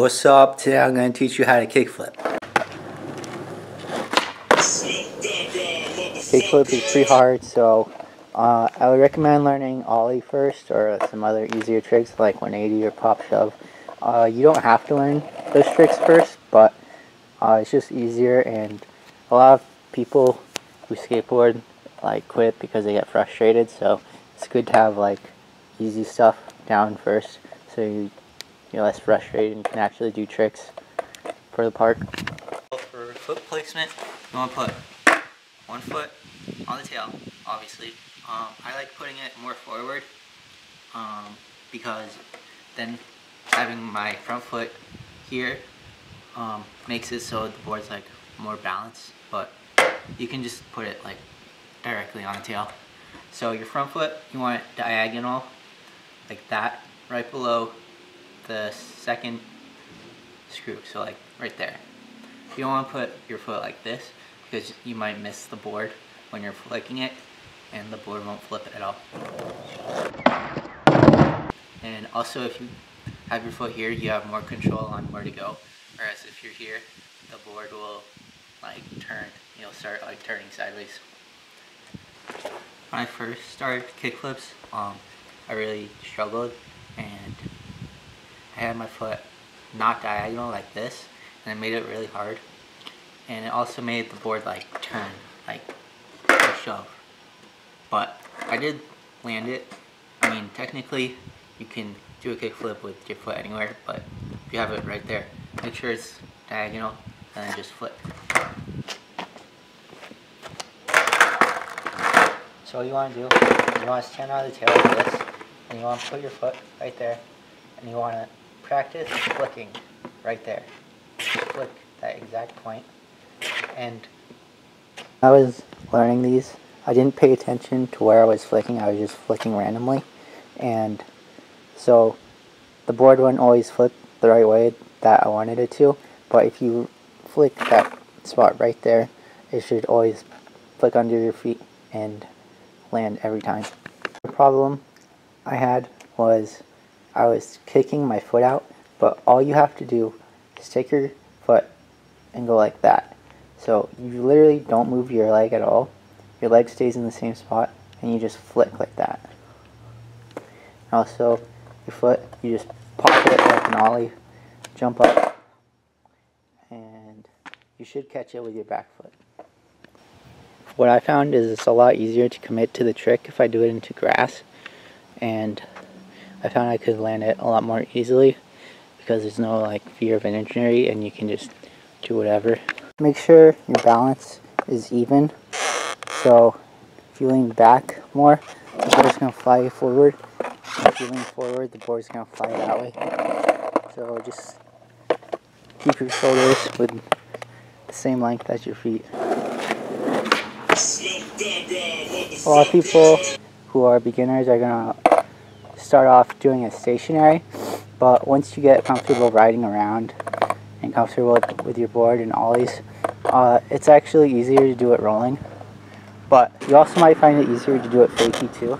What's up? Today I'm going to teach you how to kickflip. Kickflip is pretty hard, so I would recommend learning ollie first, or some other easier tricks like 180 or pop shove. You don't have to learn those tricks first, but it's just easier, and a lot of people who skateboard like quit because they get frustrated, so it's good to have like easy stuff down first so you're less frustrated and can actually do tricks for the park. For foot placement, you want to put one foot on the tail, obviously. I like putting it more forward because then having my front foot here makes it so the board's like more balanced, but you can just put it like directly on the tail. So your front foot, you want it diagonal like that, right below the second screw, so like right there. You don't want to put your foot like this because you might miss the board when you're flicking it, and the board won't flip at all. And also, if you have your foot here, you have more control on where to go, whereas if you're here, the board will like turn, you'll start like turning sideways. When I first started kickflips, I really struggled, and I had my foot not diagonal like this, and it made it really hard. And it also made the board like turn, like shove. But I did land it. I mean, technically you can do a kickflip with your foot anywhere, but if you have it right there, make sure it's diagonal and then just flip. So what you want to do, you want to stand on the tail like this, and you want to put your foot right there, and you want to practice flicking right there. Flick that exact point. And when I was learning these, I didn't pay attention to where I was flicking. I was just flicking randomly, and so the board wouldn't always flip the right way that I wanted it to, but if you flick that spot right there, it should always flick under your feet and land every time. The problem I had was I was kicking my foot out, but all you have to do is take your foot and go like that. So you literally don't move your leg at all. Your leg stays in the same spot, and you just flick like that. Also, your foot, you just pop it like an ollie, jump up, and you should catch it with your back foot. What I found is it's a lot easier to commit to the trick if I do it into grass, and I found I could land it a lot more easily because there's no like fear of an injury, and you can just do whatever. Make sure your balance is even. So if you lean back more, the board's gonna fly forward. If you lean forward, the board's gonna fly that way. So just keep your shoulders with the same length as your feet. A lot of people who are beginners are gonna start off doing it stationary, but once you get comfortable riding around and comfortable with your board and ollies, it's actually easier to do it rolling, but you also might find it easier to do it fakie too.